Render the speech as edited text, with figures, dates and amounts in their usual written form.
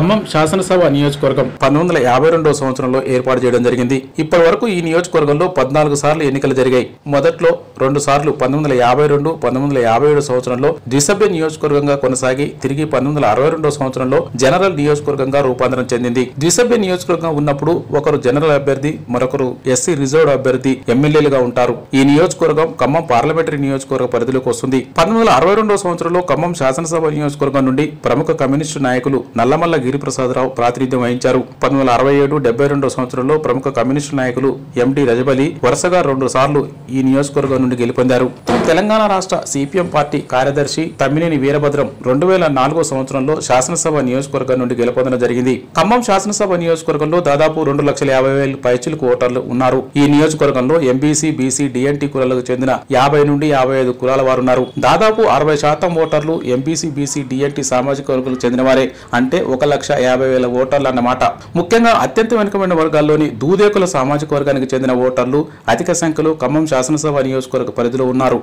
ఖమ్మం శాసనసభ నియోజకవర్గం 1952వ సంవత్సరంలో ఏర్పాటు చేయడం జరిగింది. ఇప్పటివరకు ఈ నియోజకవర్గంలో 14 సార్లు ఎన్నికలు జరిగాయి. మొదట్లో 2 సార్లు 1952, 1957 సంవత్సరంలో దిసభ్య నియోజకవర్గంగా కొనసాగి తిరిగి 1962వ సంవత్సరంలో జనరల్ నియోజకవర్గంగా రూపాంతరం చెందింది. దిసభ్య నియోజకవర్గం ఉన్నప్పుడు ఒకరు జనరల్ అభ్యర్థి, మరొకరు ఎస్సీ రిజర్వ్డ్ అభ్యర్థి ఎమ్మెల్యేలుగా ఉంటారు. ఈ నియోజకవర్గం ఖమ్మం పార్లమెంటరీ నియోజకవర్గ పరిధిలోకి వస్తుంది. 1962వ సంవత్సరంలో ఖమ్మం శాసనసభ నియోజకవర్గం నుండి ప్రముఖ కమ్యూనిస్టు నాయకులు నల్లమల్ల గిరిప్రసాదరావు ప్రాతినిధ్యం వహించారు. 1967-72 సంవత్సరంలో ప్రముఖ కమ్యూనిస్టు నాయకులు ఎండి రజబలి వరుసగా 2 సార్లు ఈ నియోజకవర్గం నుండి గెలుపొందారు. తెలంగాణ రాష్ట్ర సిపిఎం పార్టీ కార్యదర్శి తమ్మినేని వీరభద్రం 2004వ సంవత్సరంలో శాసనసభ నియోజకవర్గం నుండి గెలుపొందడం జరిగింది. ఖమ్మం శాసనసభ నియోజకవర్గంలో దాదాపు 2,50,000 పైచిలకు ఓటర్లు ఉన్నారు. ఈ నియోజకవర్గంలో ఎంబీసీ, బీసీ, డిఎన్టీ కులాలకు చెందిన 50 నుండి 55 కులాల వారున్నారు. దాదాపు 60% ఓటర్లు ఎంబీసీ, బీసీ, డిఎన్టీ సామాజిక వర్గాలకు చెందిన వారే. అంటే 1,50,000 ఓటర్లు అన్నమాట. ముఖ్యంగా అత్యంత వెనుకబడిన వర్గాల్లోని దూదేకుల సామాజిక వర్గానికి చెందిన ఓటర్లు అధిక సంఖ్యలో ఖమ్మం శాసనసభ నియోజకవర్గ పరిధిలో ఉన్నారు.